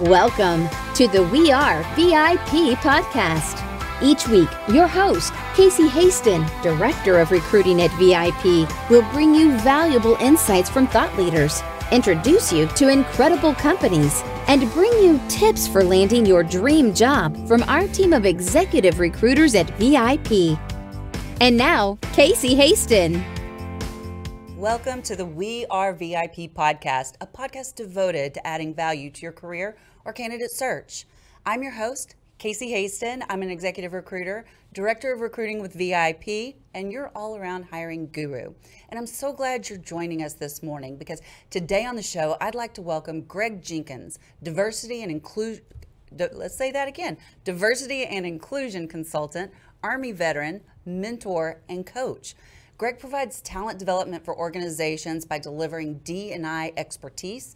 Welcome to the We Are VIP podcast. Each week, your host, Casey Hasten, Director of Recruiting at VIP, will bring you valuable insights from thought leaders, introduce you to incredible companies, and bring you tips for landing your dream job from our team of executive recruiters at VIP. And now, Casey Hasten. Welcome to the We Are VIP podcast, a podcast devoted to adding value to your career or candidate search. I'm your host, Casey Hasten. I'm an executive recruiter, director of recruiting with VIP, and your all-around hiring guru. And I'm so glad you're joining us this morning, because today on the show, I'd like to welcome Greg Jenkins, diversity and inclusion consultant, Army veteran, mentor, and coach. Greg provides talent development for organizations by delivering D&I expertise,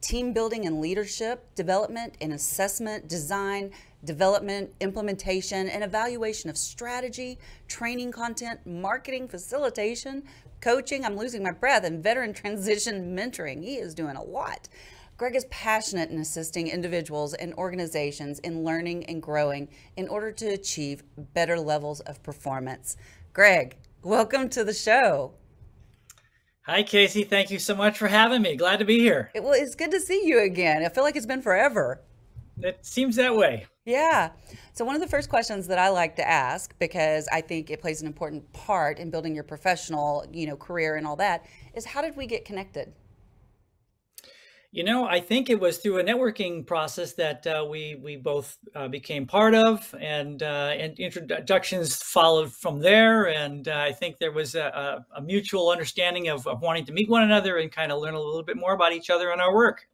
team building and leadership, development and assessment, design, development, implementation, and evaluation of strategy, training content, marketing, facilitation, coaching, I'm losing my breath, and veteran transition mentoring. He is doing a lot. Greg is passionate in assisting individuals and organizations in learning and growing in order to achieve better levels of performance. Greg, welcome to the show. Hi, Casey. Thank you so much for having me. Glad to be here. Well, it's good to see you again. I feel like it's been forever. It seems that way. Yeah. So one of the first questions that I like to ask, because I think it plays an important part in building your professional, career and all that, is how did we get connected? I think it was through a networking process that we both became part of, and introductions followed from there. And I think there was a mutual understanding of wanting to meet one another and kind of learn a little bit more about each other and our work.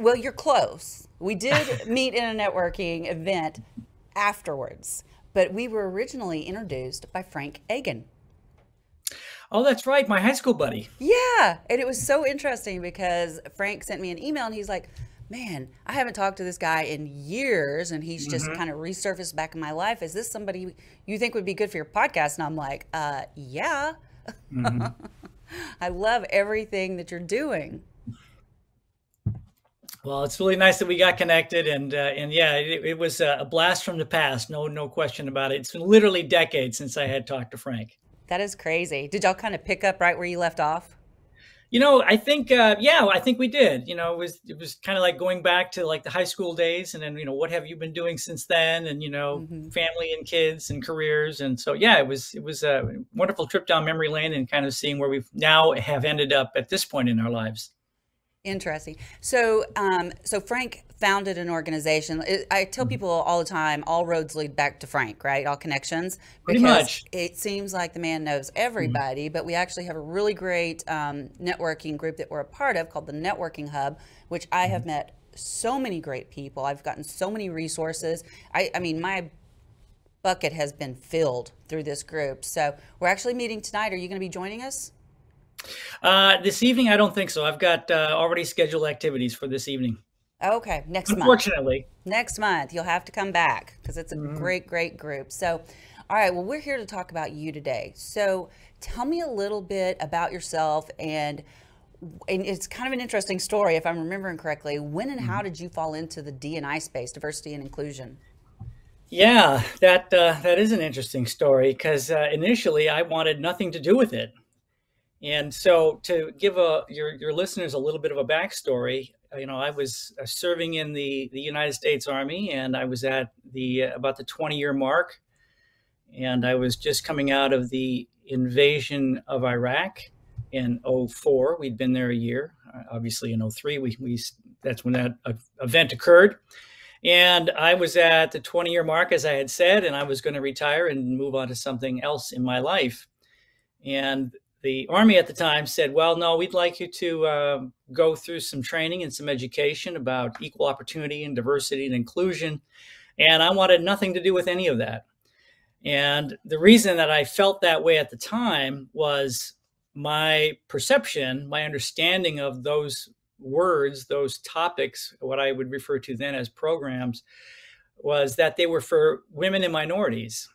Well, you're close. We did meet in a networking event afterwards, but we were originally introduced by Frank Egan. Oh, that's right. My high school buddy. Yeah. And it was so interesting because Frank sent me an email and he's like, man, I haven't talked to this guy in years. And he's just kind of resurfaced back in my life. Is this somebody you think would be good for your podcast? And I'm like, yeah, I love everything that you're doing. Well, it's really nice that we got connected, and yeah, it was a blast from the past. No question about it. It's been literally decades since I had talked to Frank. That is crazy. Did y'all kind of pick up right where you left off? I think, yeah, I think we did. It was kind of like going back to like the high school days, and then, what have you been doing since then? And, family and kids and careers. And so, yeah, it was a wonderful trip down memory lane and kind of seeing where we now have ended up at this point in our lives. Interesting. So, so Frank founded an organization. I tell people all the time, all roads lead back to Frank, right? All connections. Pretty much. It seems like the man knows everybody, but we actually have a really great networking group that we're a part of called The Networking Hub, which I have met so many great people. I've gotten so many resources. I mean, my bucket has been filled through this group. So we're actually meeting tonight. Are you going to be joining us? This evening, I don't think so. I've got already scheduled activities for this evening. Okay, next month. Unfortunately. Next month, you'll have to come back because it's a great group. So, all right, well, we're here to talk about you today. So tell me a little bit about yourself, and it's kind of an interesting story, if I'm remembering correctly. When and how did you fall into the D&I space, diversity and inclusion? Yeah, that is an interesting story, because initially I wanted nothing to do with it. And so to give your listeners a little bit of a backstory, I was serving in the United States Army, and I was at about the 20-year mark, and I was just coming out of the invasion of Iraq in 2004. We'd been there a year. Obviously in 2003, that's when that event occurred. And I was at the 20-year mark, as I had said, and I was going to retire and move on to something else in my life. And the Army at the time said, well, no, we'd like you to go through some training and some education about equal opportunity and diversity and inclusion. And I wanted nothing to do with any of that. And the reason that I felt that way at the time was my perception, my understanding of those words, those topics, what I would refer to then as programs, was that they were for women and minorities.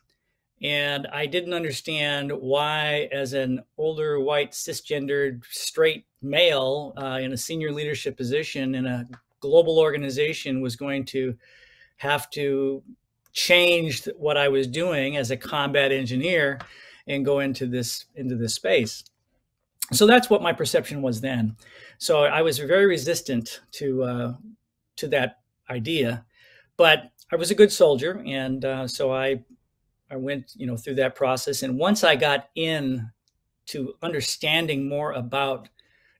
And I didn't understand why, as an older, white, cisgendered, straight male in a senior leadership position in a global organization was going to have to change what I was doing as a combat engineer and go into this space. So that's what my perception was then. So I was very resistant to that idea, but I was a good soldier, and so I went, you know, through that process. And once I got in to understanding more about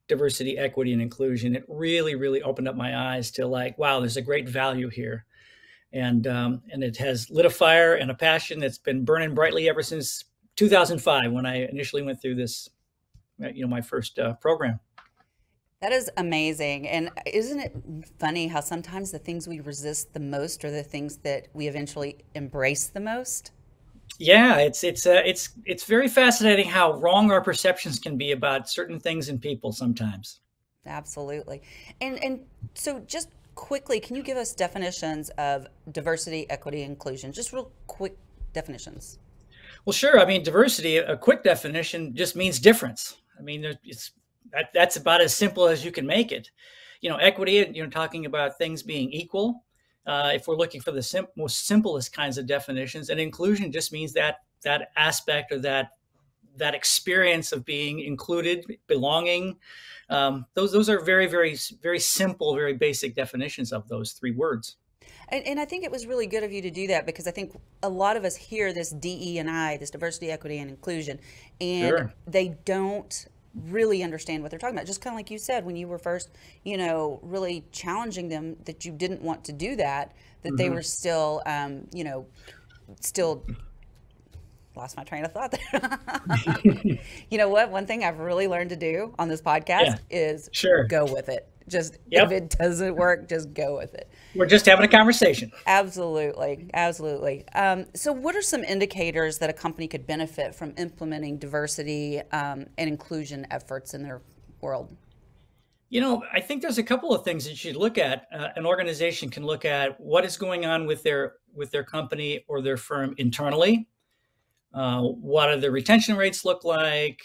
diversity, equity, and inclusion, it really, really opened up my eyes to, like, wow, there's a great value here. And it has lit a fire and a passion that's been burning brightly ever since 2005, when I initially went through this, you know, my first program. That is amazing. And isn't it funny how sometimes the things we resist the most are the things that we eventually embrace the most? Yeah, it's very fascinating how wrong our perceptions can be about certain things and people sometimes. Absolutely. And so just quickly, can you give us definitions of diversity, equity, inclusion? Just real quick definitions. Well, sure. I mean, diversity, a quick definition, just means difference. I mean, that's about as simple as you can make it. You know, equity, you know, talking about things being equal. If we're looking for the most simplest kinds of definitions, and inclusion just means that aspect, or that experience of being included, belonging. Those are very, very, very simple, very basic definitions of those three words. And I think it was really good of you to do that, because I think a lot of us hear this DE&I, this diversity, equity, and inclusion, and sure, they don't really understand what they're talking about. Just kind of like you said, when you were first, you know, really challenging them that you didn't want to do that, that mm-hmm. they were still, you know, still lost my train of thought there. You know what? One thing I've really learned to do on this podcast is sure, go with it. Just if it doesn't work, just go with it. We're just having a conversation. Absolutely. Absolutely. So what are some indicators that a company could benefit from implementing diversity and inclusion efforts in their world? You know, I think there's a couple of things that you should look at. An organization can look at what is going on with their company or their firm internally. What do the retention rates look like?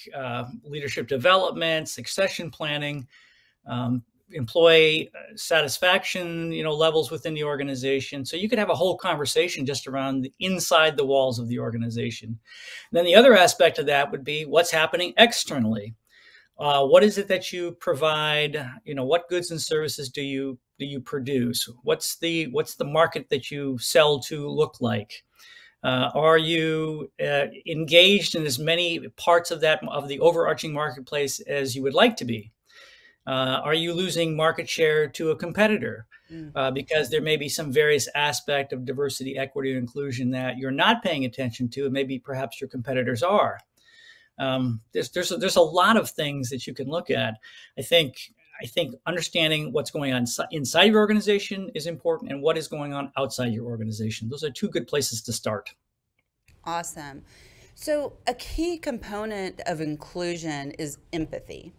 Leadership development, succession planning, employee satisfaction, you know, levels within the organization. So you could have a whole conversation just around the inside the walls of the organization. And then the other aspect of that would be what's happening externally. What is it that you provide? You know, what goods and services do you produce? What's the market that you sell to look like? Are you engaged in as many parts of the overarching marketplace as you would like to be? Are you losing market share to a competitor? Because there may be some various aspect of diversity, equity, and inclusion that you're not paying attention to, and maybe perhaps your competitors are. There's a lot of things that you can look at. I think understanding what's going on inside your organization is important, and what is going on outside your organization. Those are two good places to start. Awesome. So a key component of inclusion is empathy.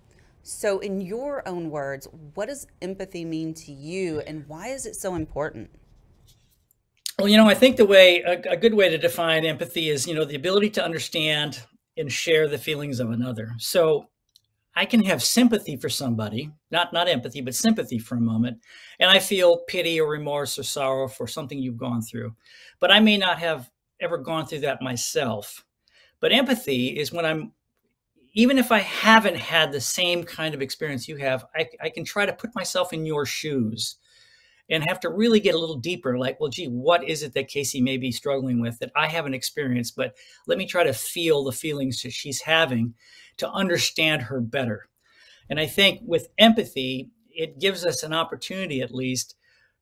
So in your own words, what does empathy mean to you, and why is it so important? Well, you know, I think a good way to define empathy is, you know, the ability to understand and share the feelings of another. So I can have sympathy for somebody, not empathy, but sympathy for a moment, and I feel pity or remorse or sorrow for something you've gone through, but I may not have ever gone through that myself. But empathy is when I'm, even if I haven't had the same kind of experience you have, I can try to put myself in your shoes and have to really get a little deeper. Like, well, gee, what is it that Casey may be struggling with that I haven't experienced? But let me try to feel the feelings that she's having to understand her better. And I think with empathy, it gives us an opportunity, at least,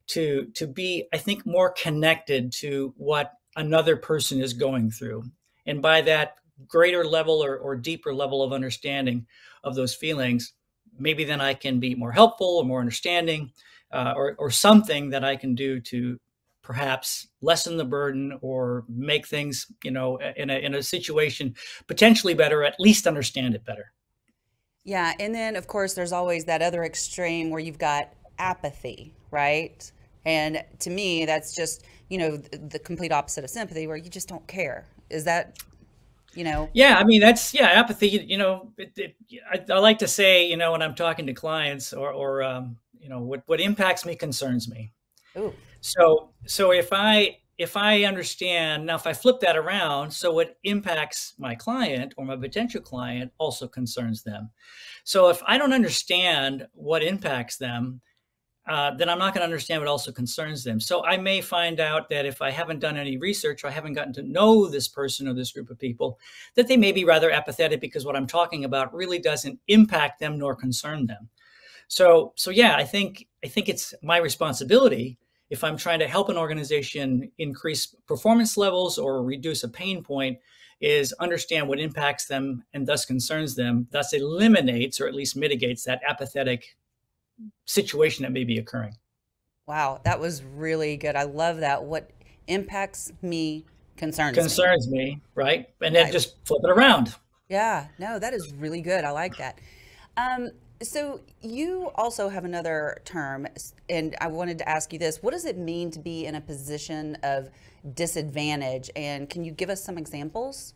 to be, I think, more connected to what another person is going through. And by that, greater level or deeper level of understanding of those feelings, maybe then I can be more helpful or more understanding, or something that I can do to perhaps lessen the burden or make things, you know, in a situation potentially better, at least understand it better. Yeah. And then of course, there's always that other extreme where you've got apathy, right? And to me, that's just, you know, the complete opposite of sympathy, where you just don't care. Is that, you know? Yeah, I mean, that's, yeah, apathy, you know, I like to say, you know, when I'm talking to clients or you know, what impacts me concerns me. Ooh. So if I understand, now if I flip that around, so what impacts my client or my potential client also concerns them. So if I don't understand what impacts them, then I'm not going to understand what also concerns them. So I may find out that if I haven't done any research, or I haven't gotten to know this person or this group of people, that they may be rather apathetic because what I'm talking about really doesn't impact them nor concern them. So yeah, I think it's my responsibility, if I'm trying to help an organization increase performance levels or reduce a pain point, is understand what impacts them and thus concerns them, thus eliminates or at least mitigates that apathetic situation that may be occurring. Wow, that was really good. I love that. What impacts me concerns me, right? And then just flip it around. Yeah, no, that is really good. I like that. So you also have another term, and I wanted to ask you this. What does it mean to be in a position of disadvantage? And can you give us some examples?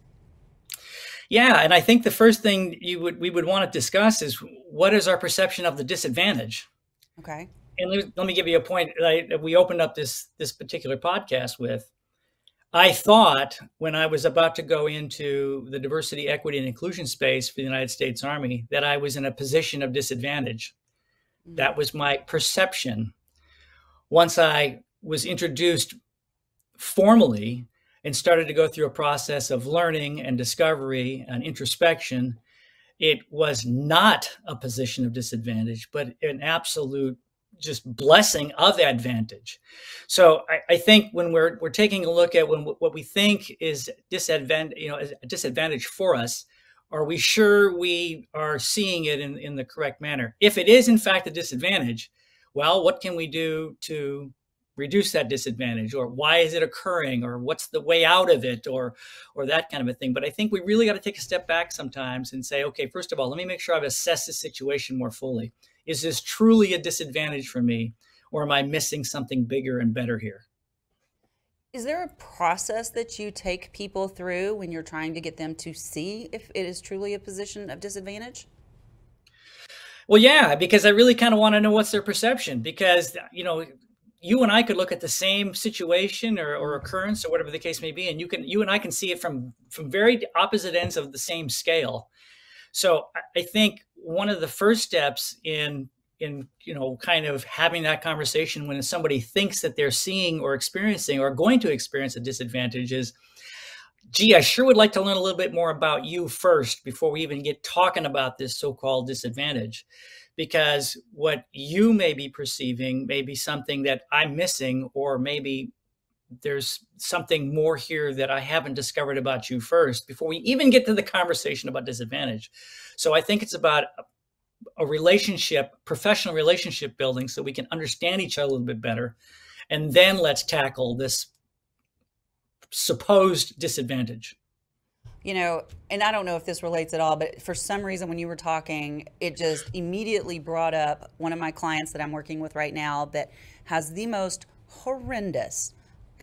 Yeah, and I think the first thing we would want to discuss is, what is our perception of the disadvantage? Okay. And let me give you a point that we opened up this particular podcast with. I thought when I was about to go into the diversity, equity, and inclusion space for the United States Army, that I was in a position of disadvantage. Mm-hmm. That was my perception. Once I was introduced formally and started to go through a process of learning and discovery and introspection, it was not a position of disadvantage, but an absolute just blessing of advantage. So I think when we're taking a look at what we think is disadvantage, you know, is a disadvantage for us, are we sure we are seeing it in the correct manner? If it is in fact a disadvantage, well, what can we do to reduce that disadvantage, or why is it occurring, or what's the way out of it, or that kind of a thing. But I think we really got to take a step back sometimes and say, okay, first of all, let me make sure I've assessed the situation more fully. Is this truly a disadvantage for me, or am I missing something bigger and better here? Is there a process that you take people through when you're trying to get them to see if it is truly a position of disadvantage? Well, yeah, because I really kind of want to know what's their perception, because, you know, you and I could look at the same situation or occurrence or whatever the case may be, and you and I can see it from very opposite ends of the same scale. So I think one of the first steps in you know, kind of having that conversation when somebody thinks that they're seeing or experiencing or going to experience a disadvantage is, gee, I sure would like to learn a little bit more about you first before we even get talking about this so-called disadvantage, because what you may be perceiving may be something that I'm missing, or maybe there's something more here that I haven't discovered about you first before we even get to the conversation about disadvantage. So I think it's about a relationship, professional relationship building, so we can understand each other a little bit better. And then let's tackle this supposed disadvantage. You know, and I don't know if this relates at all, but for some reason when you were talking, it just immediately brought up one of my clients that I'm working with right now that has the most horrendous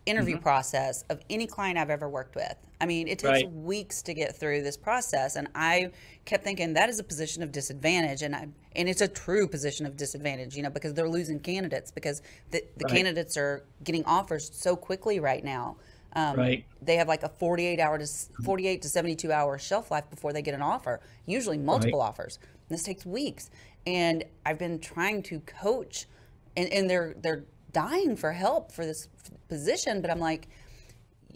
interview mm-hmm. process of any client I've ever worked with. I mean, it takes right. weeks to get through this process. And I kept thinking that is a position of disadvantage. And it's a true position of disadvantage, you know, because they're losing candidates, because the right. candidates are getting offers so quickly right now. Right. They have like a 48 to 72 hour shelf life before they get an offer, usually multiple right. offers. And this takes weeks. And I've been trying to coach, and they're dying for help for this position, but I'm like,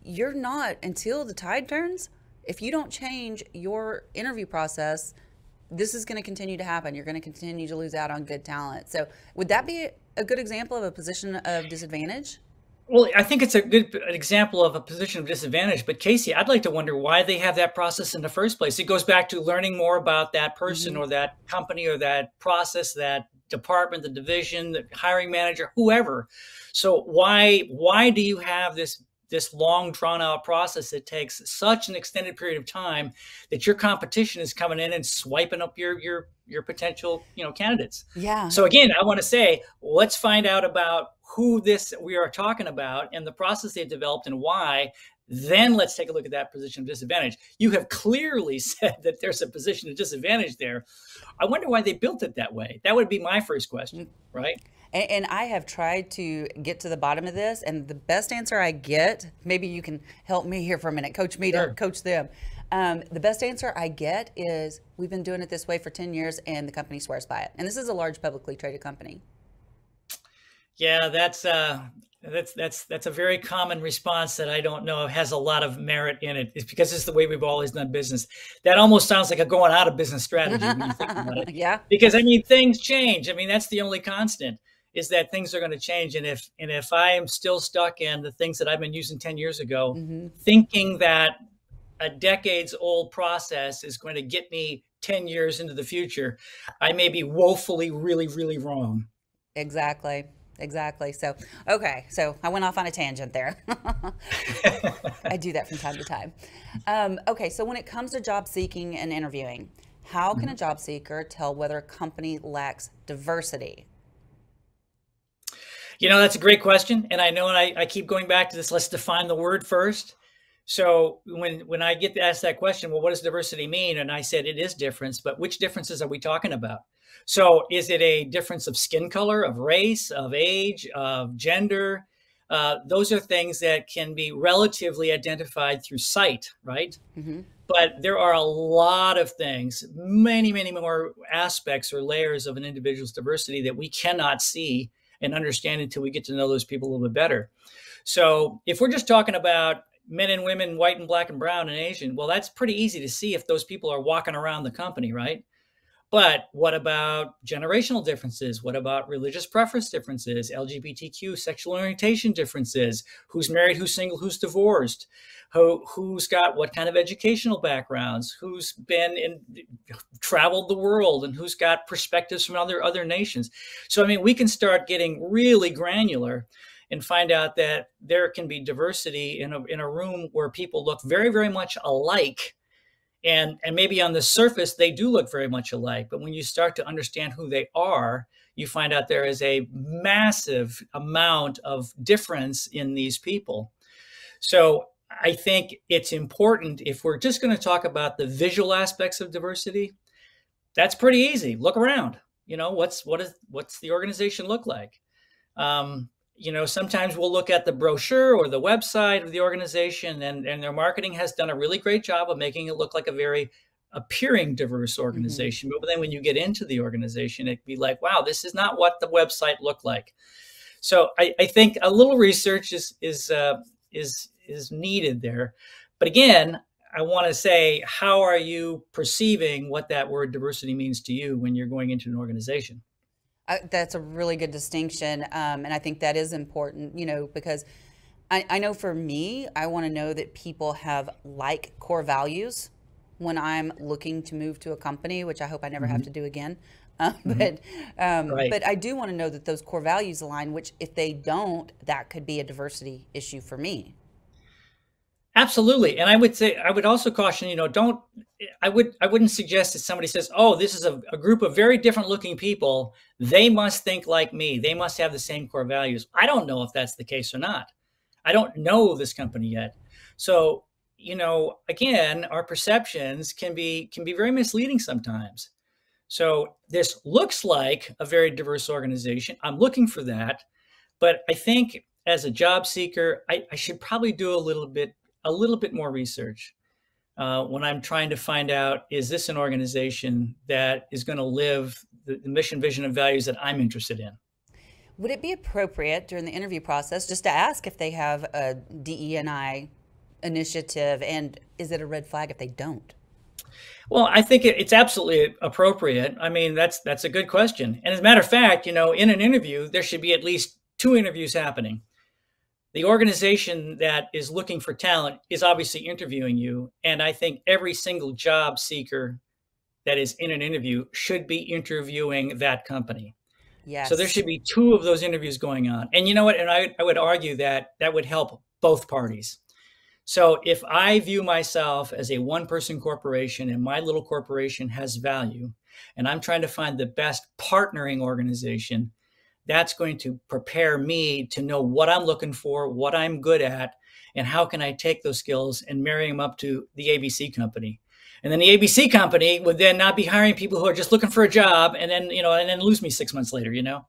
you're not, until the tide turns, if you don't change your interview process, this is going to continue to happen. You're going to continue to lose out on good talent. So would that be a good example of a position of disadvantage? Well, I think it's a good example of a position of disadvantage, but Casey, I'd like to wonder why they have that process in the first place. It goes back to learning more about that person mm-hmm. or that company or that process, that department, the division, the hiring manager, whoever. So why do you have this long drawn out process that takes such an extended period of time that your competition is coming in and swiping up your potential, you know, candidates? Yeah. So again, I want to say, let's find out about who we are talking about and the process they've developed and why Then let's take a look at that position of disadvantage. You have clearly said that there's a position of disadvantage there. I wonder why they built it that way. That would be my first question, right? And I have tried to get to the bottom of this, and the best answer I get, maybe you can help me here for a minute, coach me to coach them. The best answer I get is, we've been doing it this way for 10 years and the company swears by it. And this is a large publicly traded company. Yeah, that's a very common response that I don't know has a lot of merit in it. It's because it's the way we've always done business. That almost sounds like a going out of business strategy when you think about it. Yeah. Because I mean, things change. I mean, that's the only constant, is that things are going to change. And if I am still stuck in the things that I've been using 10 years ago, thinking that a decades old process is going to get me 10 years into the future, I may be woefully, really, really wrong. Exactly. Exactly. So, okay. So I went off on a tangent there. I do that from time to time. Okay. So when it comes to job seeking and interviewing, how can a job seeker tell whether a company lacks diversity? You know, that's a great question. And I know I keep going back to this. Let's define the word first. So when I get asked that question, well, what does diversity mean? And I said, it is difference, but which differences are we talking about? So is it a difference of skin color, of race, of age, of gender? Those are things that can be relatively identified through sight, right? But there are a lot of things, many, many more aspects or layers of an individual's diversity that we cannot see and understand until we get to know those people a little bit better. So if we're just talking about men and women, white and black and brown and Asian, well, that's pretty easy to see if those people are walking around the company, right? But what about generational differences? What about religious preference differences, LGBTQ, sexual orientation differences, who's married, who's single, who's divorced, who's got what kind of educational backgrounds, who's been in, traveled the world, and who's got perspectives from other nations. So, I mean, we can start getting really granular and find out that there can be diversity in a room where people look very, very much alike. And maybe on the surface, they do look very much alike. But when you start to understand who they are, you find out there is a massive amount of difference in these people. So I think it's important, if we're just going to talk about the visual aspects of diversity, that's pretty easy. Look around. You know, what's the organization look like? You know, sometimes we'll look at the brochure or the website of the organization, and their marketing has done a really great job of making it look like a very appearing diverse organization. But then when you get into the organization, it'd be like, wow, this is not what the website looked like. So I think a little research is needed there. But again, I want to say, how are you perceiving what that word diversity means to you when you're going into an organization? That's a really good distinction, and I think that is important, you know, because I know for me, I want to know that people have like core values when I'm looking to move to a company, which I hope I never have to do again. But I do want to know that those core values align, which if they don't, that could be a diversity issue for me. Absolutely. And I would say, I would also caution, you know, I wouldn't suggest that somebody says, oh, this is a group of very different looking people, they must think like me, they must have the same core values. I don't know if that's the case or not. I don't know this company yet. So, you know, again, our perceptions can be very misleading sometimes. So this looks like a very diverse organization. I'm looking for that. But I think as a job seeker, I should probably do a little bit more research when I'm trying to find out, is this an organization that is going to live the mission, vision, and values that I'm interested in? Would it be appropriate during the interview process just to ask if they have a DE&I initiative, and is it a red flag if they don't? Well, I think it's absolutely appropriate. I mean, that's a good question. And as a matter of fact, you know, in an interview, there should be at least 2 interviews happening. The organization that is looking for talent is obviously interviewing you. And I think every single job seeker that is in an interview should be interviewing that company. Yes. So there should be 2 of those interviews going on. And you know what? And I would argue that that would help both parties. So if I view myself as a one-person corporation and my little corporation has value, and I'm trying to find the best partnering organization, that's going to prepare me to know what I'm looking for, what I'm good at, and how can I take those skills and marry them up to the ABC company. And then the ABC company would then not be hiring people who are just looking for a job and then, you know, and then lose me 6 months later, you know.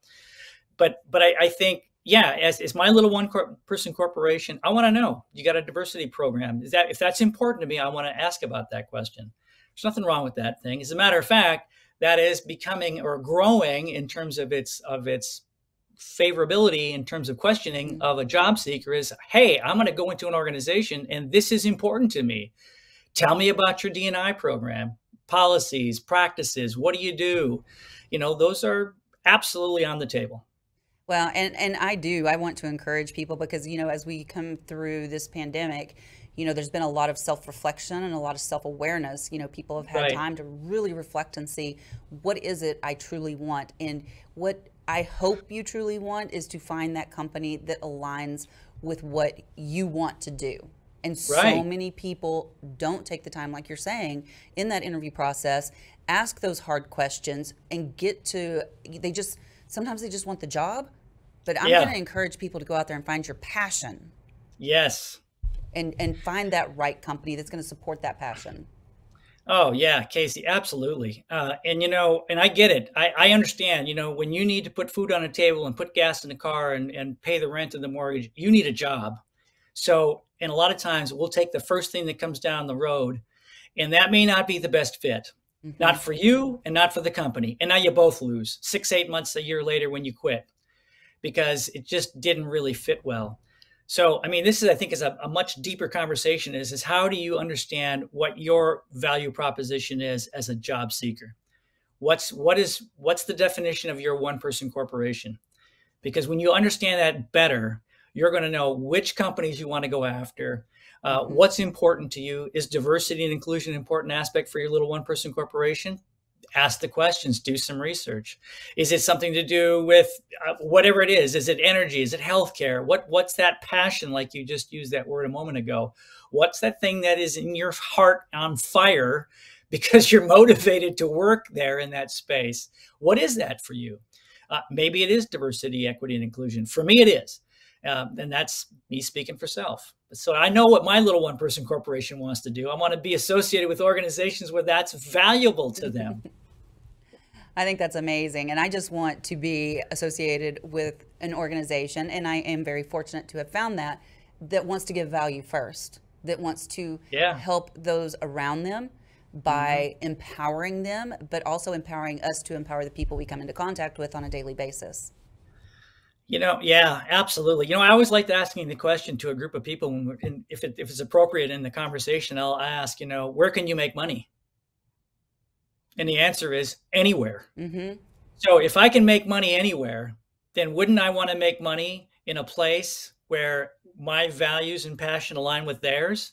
But I think, yeah, as my little one-person corporation, I want to know, you got a diversity program. Is that, if that's important to me, I want to ask about that question. There's nothing wrong with that thing. As a matter of fact, that is becoming or growing in terms of its favorability in terms of questioning of a job seeker is, hey, I'm going to go into an organization and this is important to me. Tell me about your D&I program, policies, practices. What do? You know, those are absolutely on the table. Well, and I do. I want to encourage people because, you know, as we come through this pandemic, you know, there's been a lot of self-reflection and a lot of self-awareness. You know, people have had time to really reflect and see, what is it I truly want? And what I hope you truly want is to find that company that aligns with what you want to do. And so many people don't take the time, like you're saying, in that interview process, ask those hard questions and get to, sometimes they just want the job, but I'm going to encourage people to go out there and find your passion. Yes. And find that right company that's going to support that passion. Oh yeah, Casey, absolutely. And you know, and I get it. I understand, you know, when you need to put food on a table and put gas in the car and pay the rent and the mortgage, you need a job. So, and a lot of times we'll take the first thing that comes down the road, and that may not be the best fit, not for you and not for the company. And now you both lose 6, 8 months, a year later when you quit, because it just didn't really fit well. So, I mean, this is, I think, is a much deeper conversation is how do you understand what your value proposition is as a job seeker? What's the definition of your one-person corporation? Because when you understand that better, you're going to know which companies you want to go after. What's important to you? Is diversity and inclusion an important aspect for your little one-person corporation? Ask the questions, do some research. Is it something to do with whatever it is? Is it energy? Is it healthcare? What's that passion? Like you just used that word a moment ago. What's that thing that is in your heart on fire because you're motivated to work there in that space? What is that for you? Maybe it is diversity, equity, and inclusion. For me, it is. And that's me speaking for self. So I know what my little one-person corporation wants to do. I want to be associated with organizations where that's valuable to them. I think that's amazing. And I just want to be associated with an organization, and I am very fortunate to have found that, that wants to give value first, that wants to help those around them by empowering them, but also empowering us to empower the people we come into contact with on a daily basis. You know, yeah, absolutely. You know, I always liked asking the question to a group of people, when we're in, if it's appropriate in the conversation, I'll ask, you know, where can you make money? And the answer is anywhere. So if I can make money anywhere, then wouldn't I want to make money in a place where my values and passion align with theirs?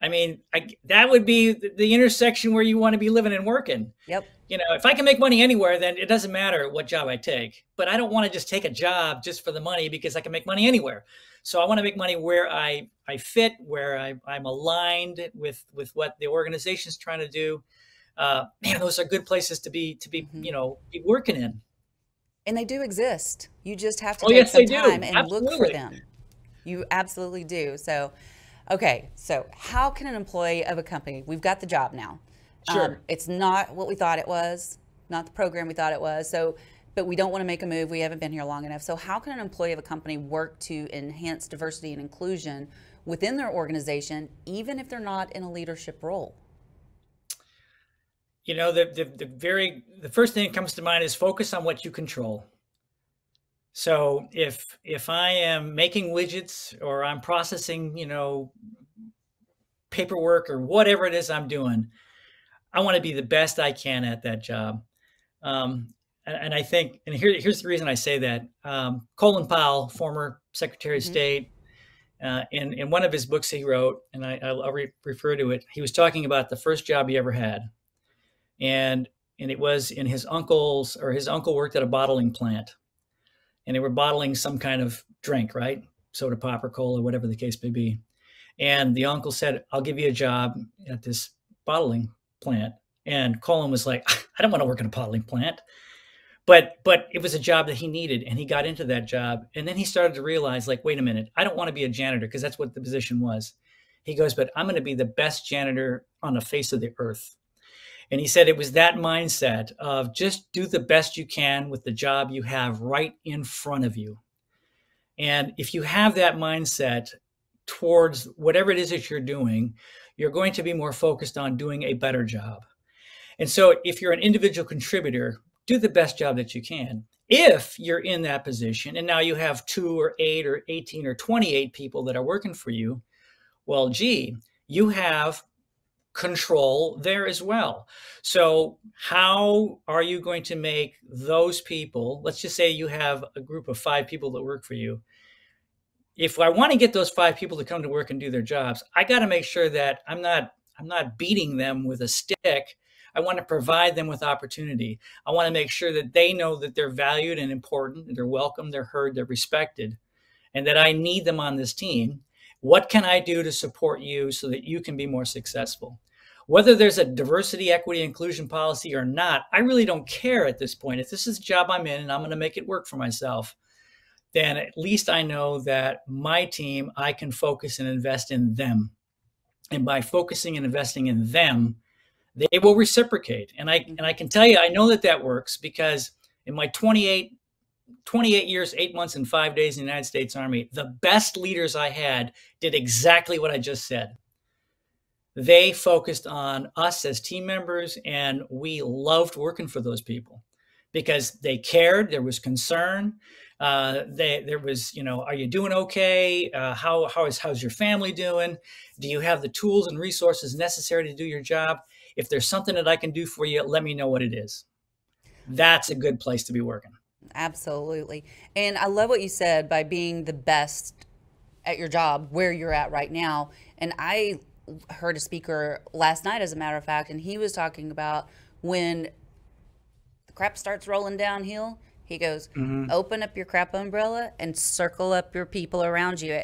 I mean, that would be the intersection where you want to be living and working. Yep. You know, if I can make money anywhere, then it doesn't matter what job I take. But I don't want to just take a job just for the money because I can make money anywhere. So I want to make money where I fit, where I'm aligned with what the organization's trying to do. Man, those are good places to be you know, be working in. And they do exist. You just have to take some time and look for them. You absolutely do. So. Okay, so how can an employee of a company, we've got the job now. It's not what we thought it was, not the program we thought it was, so, but we don't want to make a move, we haven't been here long enough. So how can an employee of a company work to enhance diversity and inclusion within their organization, even if they're not in a leadership role? You know, the first thing that comes to mind is focus on what you control. So if I am making widgets or I'm processing, you know, paperwork or whatever it is I'm doing, I want to be the best I can at that job. And I think, and here's the reason I say that, Colin Powell, former Secretary of State, in one of his books he wrote, and I'll refer to it, he was talking about the first job he ever had. And it was in his uncle worked at a bottling plant. And they were bottling some kind of drink, right? Soda pop or cola, whatever the case may be. And the uncle said, I'll give you a job at this bottling plant. And Colin was like, I don't want to work in a bottling plant. But it was a job that he needed, and he got into that job. And then he started to realize, like, wait a minute, I don't want to be a janitor, because that's what the position was. He goes, but I'm going to be the best janitor on the face of the earth. And he said it was that mindset of just do the best you can with the job you have right in front of you. And if you have that mindset towards whatever it is that you're doing, you're going to be more focused on doing a better job. And so if you're an individual contributor, do the best job that you can. If you're in that position and now you have 2 or 8 or 18 or 28 people that are working for you, well, gee, you have control there as well. So how are you going to make those people, let's just say you have a group of 5 people that work for you. If I want to get those 5 people to come to work and do their jobs, I got to make sure that I'm not beating them with a stick. I want to provide them with opportunity. I want to make sure that they know that they're valued and important, and they're welcome, they're heard, they're respected, and that I need them on this team. What can I do to support you so that you can be more successful? Whether there's a diversity, equity, inclusion policy or not, I really don't care at this point. If this is the job I'm in and I'm going to make it work for myself, then at least I know that my team, I can focus and invest in them. And by focusing and investing in them, they will reciprocate. And I can tell you, I know that that works, because in my 28 years, 8 months, and 5 days in the United States Army, the best leaders I had did exactly what I just said. They focused on us as team members, and we loved working for those people because they cared. There was concern. There was, you know, are you doing okay? How's your family doing? Do you have the tools and resources necessary to do your job? If there's something that I can do for you, let me know what it is. That's a good place to be working. Absolutely. And I love what you said by being the best at your job where you're at right now. And I heard a speaker last night, as a matter of fact, and he was talking about when the crap starts rolling downhill, he goes, open up your crap umbrella and circle up your people around you,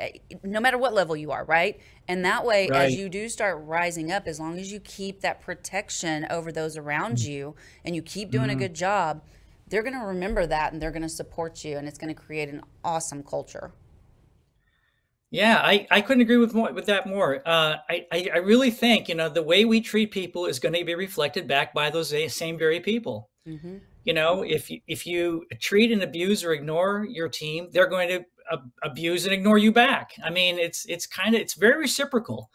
no matter what level you are, right? And that way, as you do start rising up, as long as you keep that protection over those around you and you keep doing a good job, they're going to remember that, and they're going to support you, and it's going to create an awesome culture. Yeah, I couldn't agree with that more. I really think, you know, the way we treat people is going to be reflected back by those same very people. You know, if you treat and abuse or ignore your team, they're going to abuse and ignore you back. I mean, it's very reciprocal.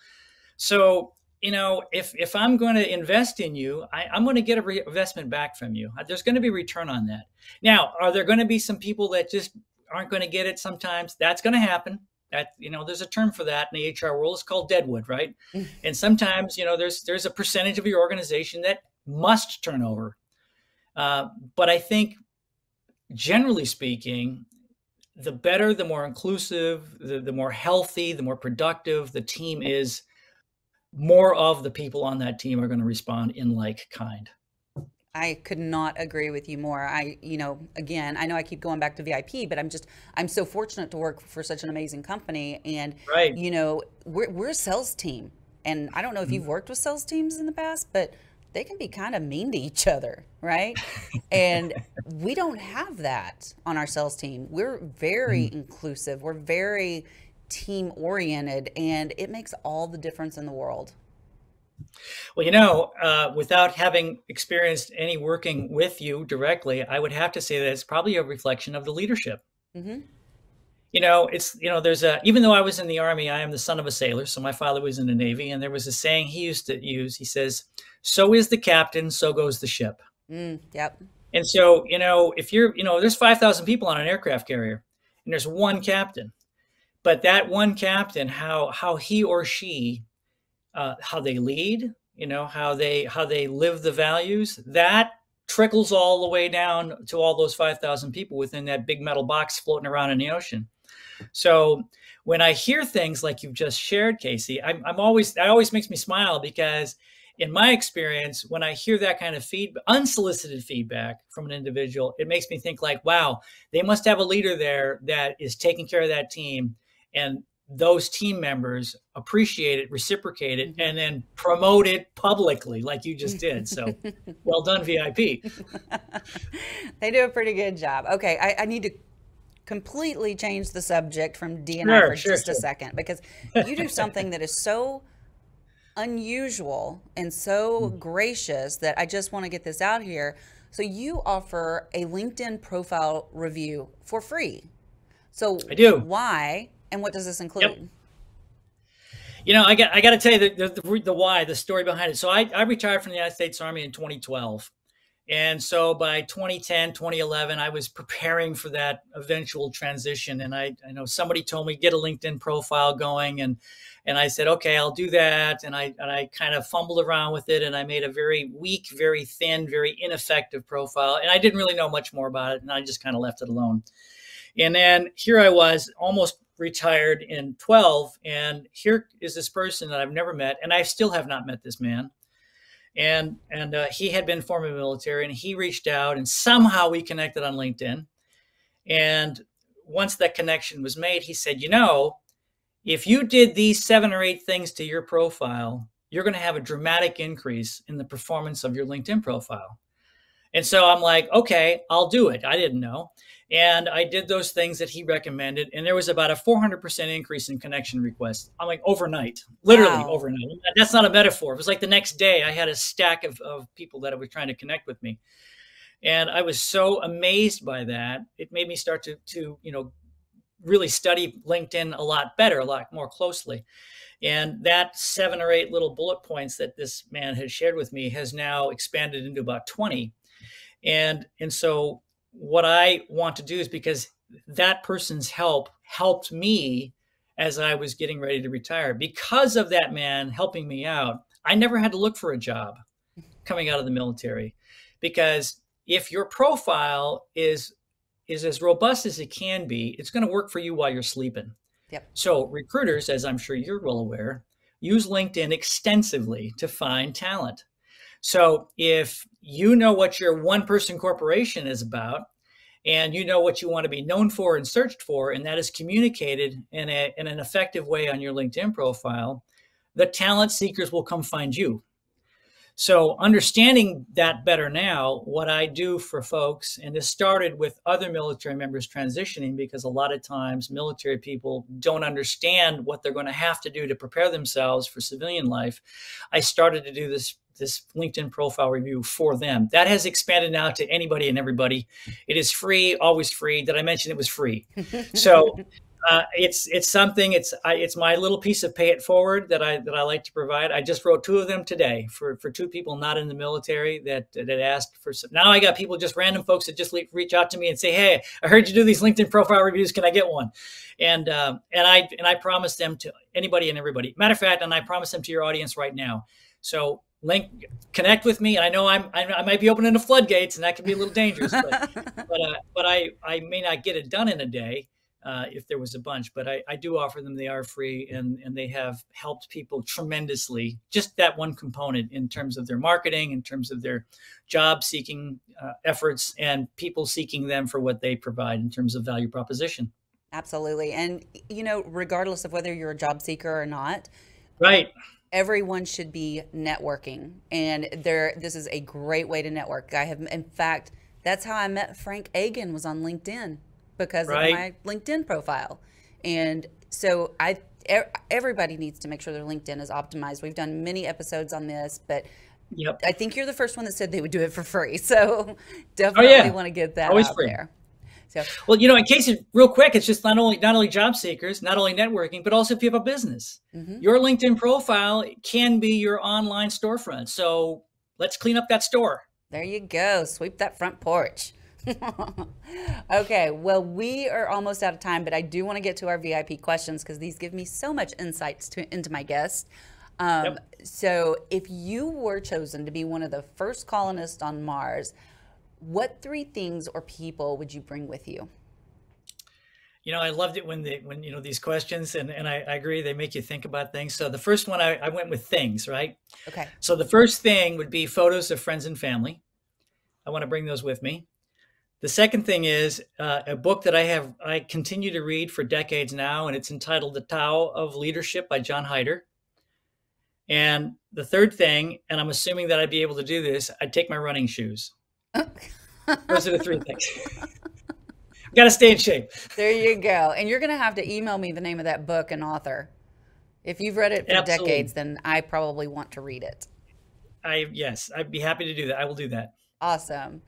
So, you know, if I'm going to invest in you, I'm going to get a investment back from you. There's going to be a return on that. Now, are there going to be some people that just aren't going to get it sometimes? That's going to happen. That, you know, there's a term for that in the HR world. It's called deadwood, right? And sometimes, you know, there's a percentage of your organization that must turn over. But I think, generally speaking, the better, the more inclusive, the more healthy, the more productive the team is, more of the people on that team are going to respond in like kind. I could not agree with you more. You know, again, I know I keep going back to VIP, but I'm so fortunate to work for such an amazing company. And, you know, we're a sales team. And I don't know if you've worked with sales teams in the past, but they can be kind of mean to each other, right? And we don't have that on our sales team. We're very inclusive. We're very team oriented, and it makes all the difference in the world. Well, you know, without having experienced any working with you directly, I would have to say that it's probably a reflection of the leadership. You know, there's a, even though I was in the Army, I am the son of a sailor. So my father was in the Navy, and there was a saying he used to use. He says, so is the captain, so goes the ship. Yep. And so, you know, if you're, you know, there's 5,000 people on an aircraft carrier, and there's one captain. But that one captain, how he or she, how they lead, you know, how they live the values, that trickles all the way down to all those 5,000 people within that big metal box floating around in the ocean. So when I hear things like you've just shared, Casey, that always makes me smile, because in my experience, when I hear that kind of feedback, unsolicited feedback from an individual, it makes me think like, wow, they must have a leader there that is taking care of that team. And those team members appreciate it, reciprocate it, and then promote it publicly like you just did. So well done, VIP. They do a pretty good job. Okay, I need to completely change the subject from D&I for just a second, because you do something that is so unusual and so gracious that I just want to get this out here. So you offer a LinkedIn profile review for free. So I do. Why? And what does this include? Yep. You know, I got to tell you the why, the story behind it. So I retired from the United States Army in 2012. And so by 2010, 2011, I was preparing for that eventual transition. And I know somebody told me, get a LinkedIn profile going. And I said, okay, I'll do that. And I kind of fumbled around with it. And I made a very weak, very thin, very ineffective profile. And I didn't really know much more about it. And I just kind of left it alone. And then here I was, almost retired in 12, and here is this person that I've never met, and I still have not met this man. And he had been former military, and he reached out, and somehow we connected on LinkedIn. And once that connection was made, he said, you know, if you did these 7 or 8 things to your profile, you're going to have a dramatic increase in the performance of your LinkedIn profile. And so I'm like, okay, I'll do it. I didn't know. And I did those things that he recommended. And there was about a 400% increase in connection requests. I'm like, overnight, literally overnight. That's not a metaphor. It was like the next day I had a stack of people that were trying to connect with me. And I was so amazed by that. It made me start to you know, really study LinkedIn a lot better, a lot more closely. And that 7 or 8 little bullet points that this man has shared with me has now expanded into about 20. And so what I want to do is, because that person's help helped me as I was getting ready to retire, because of that man helping me out, I never had to look for a job coming out of the military. Because if your profile is as robust as it can be, it's going to work for you while you're sleeping. Yep. So recruiters, as I'm sure you're well aware, use LinkedIn extensively to find talent. So if you know what your one-person corporation is about, and you know what you want to be known for and searched for, and that is communicated in an effective way on your LinkedIn profile, the talent seekers will come find you. So understanding that better now, what I do for folks, and this started with other military members transitioning, because a lot of times military people don't understand what they're going to have to do to prepare themselves for civilian life. I started to do this LinkedIn profile review for them. That has expanded now to anybody and everybody. It is free, always free. Did I mention it was free? So it's something, it's my little piece of pay it forward that I like to provide. I just wrote 2 of them today for 2 people not in the military that asked for some. Now I got people, just random folks that just reach out to me and say, hey, I heard you do these LinkedIn profile reviews. Can I get one? And I promise them to anybody and everybody. Matter of fact, and I promise them to your audience right now. So connect with me. I know I might be opening the floodgates, and that can be a little dangerous, but I may not get it done in a day if there was a bunch, but I do offer them. They are free, and they have helped people tremendously. Just that one component, in terms of their marketing, in terms of their job seeking efforts, and people seeking them for what they provide in terms of value proposition. Absolutely. And you know, regardless of whether you're a job seeker or not, right? Everyone should be networking, and this is a great way to network. In fact, that's how I met Frank Egan, was on LinkedIn, because of my LinkedIn profile. And so everybody needs to make sure their LinkedIn is optimized. We've done many episodes on this, but I think you're the first one that said they would do it for free. So definitely want to get that out there. So, well, you know, in case real quick, it's just not only job seekers, not only networking, but also if you have a business, your LinkedIn profile can be your online storefront. So let's clean up that store. There you go. Sweep that front porch. Okay. Well, we are almost out of time, but I do want to get to our VIP questions, because these give me so much insights into my guests. So if you were chosen to be one of the first colonists on Mars, what 3 things or people would you bring with you? You know, I loved it when you know, these questions, and I agree, they make you think about things. So the first one, I went with things, right? Okay. So the first thing would be photos of friends and family. I want to bring those with me. The second thing is a book that I continue to read for decades now, and it's entitled The Tao of Leadership by John Heider. And the third thing, and I'm assuming that I'd be able to do this, I'd take my running shoes. Those are the three things. Got to stay in shape. There you go. And you're going to have to email me the name of that book and author. If you've read it for Absolutely. Decades, then I probably want to read it. Yes, I'd be happy to do that. I will do that. Awesome.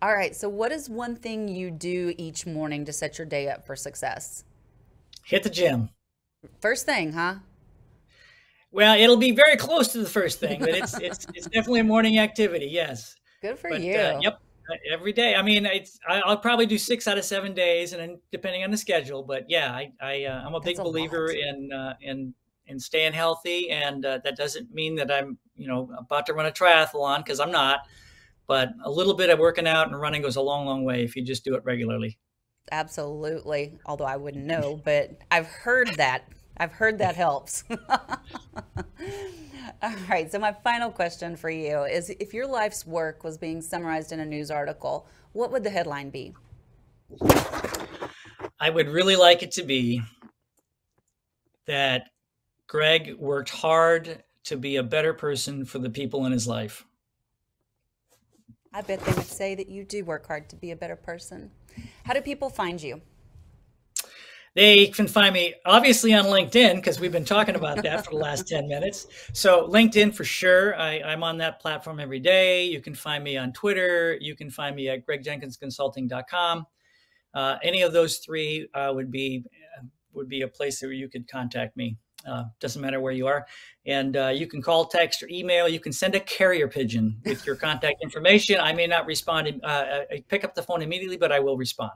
All right. So what is one thing you do each morning to set your day up for success? Hit the gym. First thing, huh? Well, it'll be very close to the first thing, but it's definitely a morning activity. Yes. Good for you. Yep. Every day. I mean, I'll probably do 6 out of 7 days, and then depending on the schedule. But yeah, I'm a big believer in staying healthy, and that doesn't mean that I'm about to run a triathlon, because I'm not. But a little bit of working out and running goes a long, long way if you just do it regularly. Absolutely. Although I wouldn't know, but I've heard that. I've heard that helps. All right. So my final question for you is, if your life's work was being summarized in a news article, what would the headline be? I would really like it to be that Greg worked hard to be a better person for the people in his life. I bet they would say that you do work hard to be a better person. How do people find you? They can find me obviously on LinkedIn, because we've been talking about that for the last 10 minutes. So LinkedIn for sure. I'm on that platform every day. You can find me on Twitter. You can find me at gregjenkinsconsulting.com. Any of those three would be a place where you could contact me. Doesn't matter where you are. And you can call, text, or email. You can send a carrier pigeon with your contact information. I may not respond. I pick up the phone immediately, but I will respond.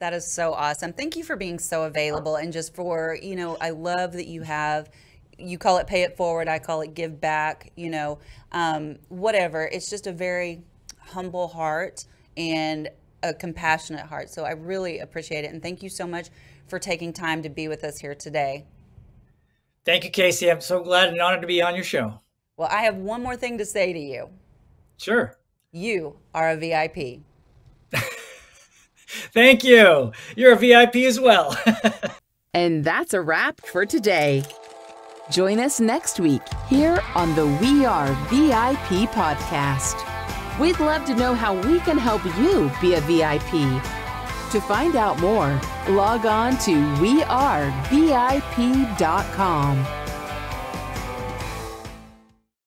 That is so awesome. Thank you for being so available, and just for, I love that you call it pay it forward. I call it give back, whatever. It's just a very humble heart and a compassionate heart. So I really appreciate it. And thank you so much for taking time to be with us here today. Thank you, Casey. I'm so glad and honored to be on your show. Well, I have one more thing to say to you. Sure. You are a VIP. Thank you. You're a VIP as well. And that's a wrap for today. Join us next week here on the We Are VIP podcast. We'd love to know how we can help you be a VIP. To find out more, log on to wearevip.com.